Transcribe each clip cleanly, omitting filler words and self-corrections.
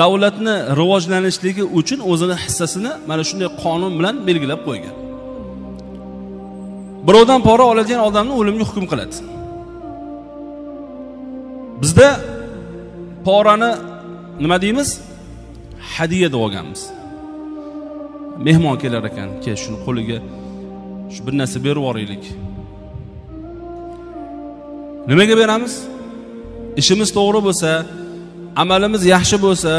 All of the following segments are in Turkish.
davlatni rivojlanishligi uchun o'zini hissasini mana shunday qonun bilan belgilab qo'ygan. Birovdan pora oladigan odamni o'limga hukm qiladi. Bizda porani nima deymiz? Hadiya deb olganmiz. Mehmon kelar ekan, kecha shuni qo'liga shu bir narsa berib yoraylik. Nimaga beramiz? İşimiz doğru bo'lsa, amalimiz yaxshi bo'lsa,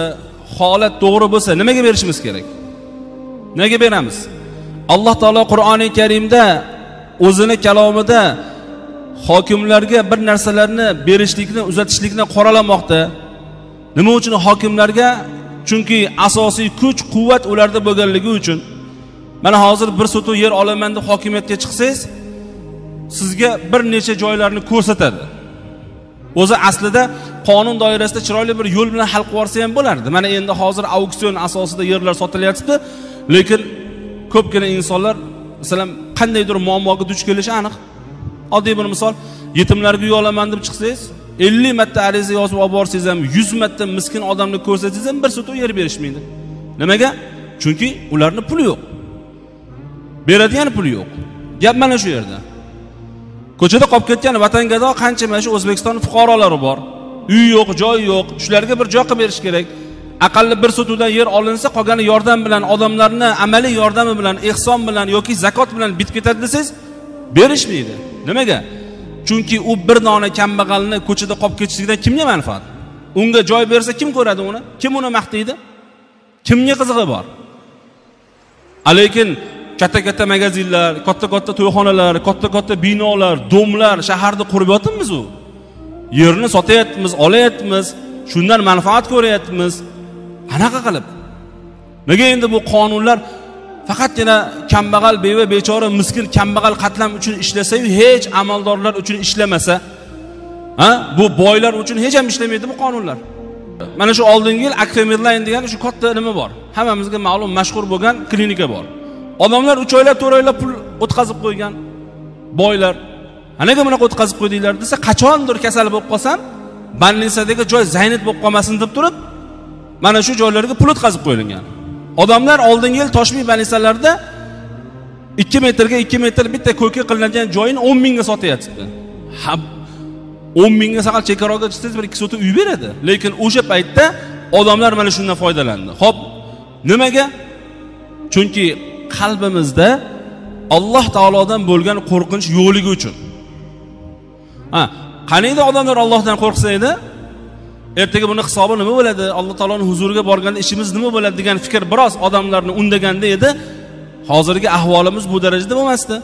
holat doğru bo'lsa, nimaga berishimiz kerak? Nimaga beramiz? Alloh taolo Qur'oni Karimda o'zini kalomida hokimlarga bir narsalarni berishlikni, uzatishlikni qoralamoqda. Nima uchun hokimlarga? Chunki asosiy kuch, quvvat ularda bo'lganligi uchun. Mana hozir bir sotu yer olaman deb hokimiyatga chiqsangiz, sizga bir necha joylarni ko'rsatadi. O'zi aslida qonun doirasida chiroyli bir yo'l bilan hal qilib yorsa ham bo'lardi. Mana endi hozir auksion asosida yerlar sotilyapti, lekin ko'pgina insanlar masalan qandaydir muammoga duch kelishi aniq. Oddiy bir misol, yetimlarga uy olaman deb chiqsangiz, 50 marta ariza yozib olib borsangiz ham, 100 marta miskin odamni ko'rsatingiz ham bir sotu yer berishmaydi. Nimaga? Chunki ularning puli yo'q. Beradigan puli yo'q. Gap mana shu yerda. Ko'chada qolib ketgan vatangado qancha mana shu O'zbekiston fuqarolari bor. Uy yo'q, joy yo'q. Shularga bir joy qilib berish kerak. Aqalli bir sotudan yer olinsa, qolgani yordam bilan, odamlarni amaliy yordami bilan, ehson bilan yoki zakot bilan bitib ketadi desangiz, berishmaydi. Nimaga? Chunki u bir dona kambag'alni ko'chada qolib ketishlikdan kimga manfaat? Unga joy bersa kim ko'radi uni? Kim uni maqtaydi? Kimga qizig'i bor? Lekin katta-katta magazinlar, katta-katta to'yxonalar, katta-katta binolar, domlar shaharda qurib yotibmiz u. Yerni sotayapmiz, olayapmiz, shundan manfaat ko'rayapmiz. Qanaqa qilib? Nega endi bu qonunlar faqatgina kambag'al, beva, bechora, miskin, kambag'al qatlam uchun ishlasa-yu, hech amaldorlar uchun ishlamasa, bu boylar uchun hech ham ishlamaydi bu qonunlar. Mana shu oldingi yil Akferline degan shu katta nima bor? Hammamizga ma'lum mashhur bo'lgan klinika bor. Odamlar 3 oylab, 4 oylab pul o'tkazib qo'ygan boylar. Anaga bunaqa o'tkazib qo'ydinglar desa, qachondir kasal bo'lib qolsam, banlisadagi joy zaynat bo'lib qolmasin deb turib, mana shu joylarga pul o'tkazib qo'yilgan. Odamlar oldingi yil Toshmi banlisalarda 2 metrga 2 metr bitta ko'kka qilinadigan joyini 10 mingga sotyapti. Ha, 10 mingga saqal chekaroga chiqsangiz bir ikki sota uy beradi. Lekin o'sha paytda odamlar mana shundan foydalandi. Xo'p, nimaga? Chunki qalbimizda Alloh taolodan bo'lgan qo'rqinch yo'qligi uchun. Qaniydi odamlar Allohdan qo'rqsa edi, ertaga buni hisobi nima bo'ladi? Alloh taoloning huzuriga borganda ishimiz nima bo'ladi degan fikr biroz odamlarni undaganda edi. Hozirgi ahvolimiz bu darajada bo'lmasdi.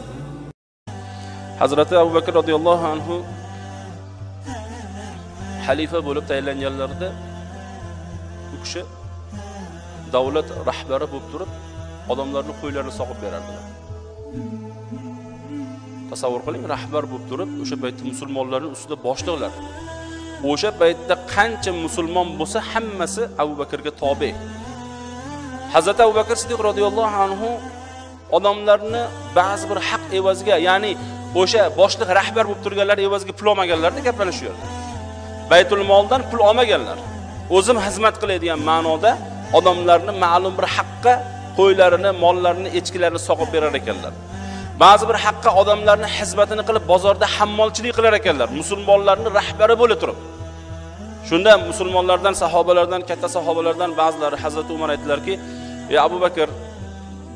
Hazrati Abu Bakr radhiyallohu anhu xalifa bo'lib tayinlanganlarida u kishi davlat rahbari bo'lib turib odamlarning qo'ylarini sog'ib berardilar. Tasavvur qiling, rahbar bo'lib turib, o'sha paytda musulmonlarning ustida boshliqlar. O'sha paytda qancha musulmon bo'lsa, hammasi Abu Bakrga tobe. Hazrat Abu Bakr Siddiq radhiyallohu anhu odamlarni ba'zi bir haq evaziga, ya'ni o'sha boshliq rahbar bo'lib turganlar evaziga pul olmaganlarni gaplanish yerda. Baytul moldan pul olmaganlar. O'zim xizmat qiladigan ma'noda odamlarni ma'lum bir haqqa qo'ylarini, mollarini, echkilarini sog'ib berar ekanlar. Ba'zi bir haqqa odamlarning xizmatini qilib bozorda hammolchilik qilar ekanlar, musulmonlarning rahbari bo'la turib. Shunda musulmonlardan, sahobalardan, katta sahobalardan ba'zilari Hazrat Umar aytdilarki, "Ey Abu Bakr,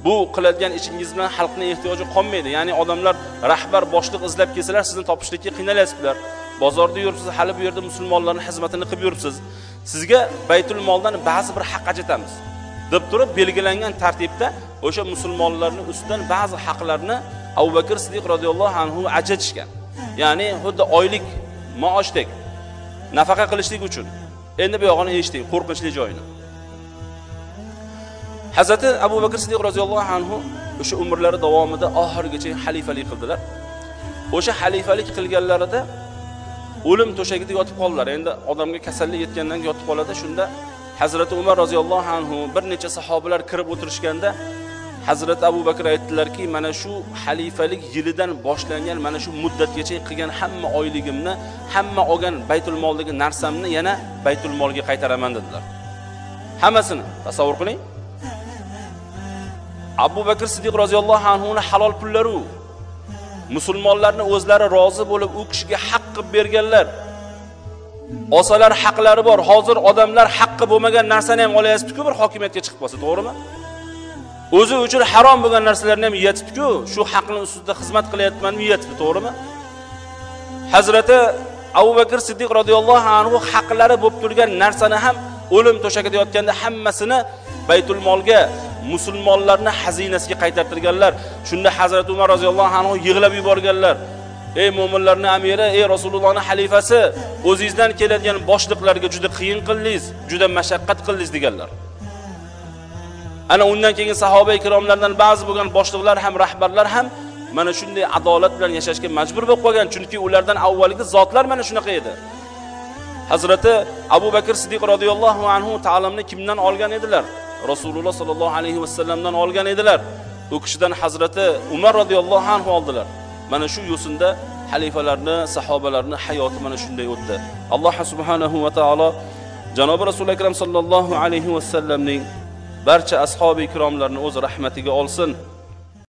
bu qiladigan ishingiz bilan xalqning ehtiyoji qolmaydi. Ya'ni odamlar rahbar, boshliq izlab kelsalar, sizni topishlikka qiynalasizlar. Bozorda yuribsiz, hali bu yerda musulmonlarning xizmatini qilib yuribsiz. Sizga baytul moldan ba'zi bir haq ajratamiz." deb turib belgilangan tartibda o'sha musulmonlarning ustidan ba'zi haqlarni Abu Bakr Siddiq radhiyallohu anhu ajratishgan. Ya'ni xuddi oylik maoshdek nafaqa qilishlik uchun. Endi bu yog'ini eshiting, qo'rqinchli joyini. Hazrat Abu Bakr Siddiq radhiyallohu anhu o'sha umrlari davomida oxirgacha xalifalik qildilar. O'sha xalifalik qilganlarida o'lim to'shagida yotib qoldilar. Endi odamga kasallik yetgandan yotib qoladi, shunda Hazrat Umar roziyallohu anhu bir necha sahobalar kirib o'tirishganda Hazrat Abu Bakr aytdilarki, "Mana shu xalifalik yilidan boshlangan mana shu muddatgacha qilgan hamma oyligimni, hamma olgan baytul moldagi narsamni yana baytul molga qaytaraman" dedilar. hammasini tasavvur qiling. Abu Bakr Siddiq roziyallohu anhu ning halol pullari u musulmonlarni o'zlari rozi bo'lib u kishiga haqqi berganlar. Osalar haqlari bor. Hozir odamlar haqqi bo'lmagan narsani ham olayapti-ku bir hokimiyatga chiqib qolsa, to'g'rimi? O'zi uchun harom bo'lgan narsalarni ham yeyatibdi-ku, shu haqning ustida xizmat qilyapmanmi yeyatibdi, to'g'rimi? Hazrati Abu Bakr Siddiq radhiyallohu anhu haqlari bo'lib turgan narsani ham o'lim to'shagida yotganda hammasini Baytul Molga, musulmonlarning xazinasiga qaytartirganlar. Shunda Hazrat Umar radhiyallohu anhu yig'lab yuborganlar. Ey mu'minlarning amiri, ey Rasulullohning xalifasi, o'zingizdan keladigan boshliqlarga juda qiyin qildingiz, juda mashaqqat qildingiz deganlar. Ana undan keyin sahoba-i kiromlardan ba'zi bo'lgan boshliqlar ham, rahbarlar ham mana shunday adolat bilan yashashga majbur bo'lib qolgan, chunki ulardan avvalgi zotlar mana shunaqa edi. Hazrati Abu Bakr Siddiq radhiyallohu anhu ta'limni kimdan olgan edilar? Rasululloh sallallohu alayhi vasallamdan olgan edilar. U kishidan Hazrati Umar radhiyallohu anhu oldilar. Mana shu yo'sinda xalifalarni, sahobalarni hayoti mana shunday o'tdi. Alloh subhanahu va taolo janob Rasul akram sallallohu alayhi vasallamning barcha ashabi ikromlarni o'z rahmatiga olsin.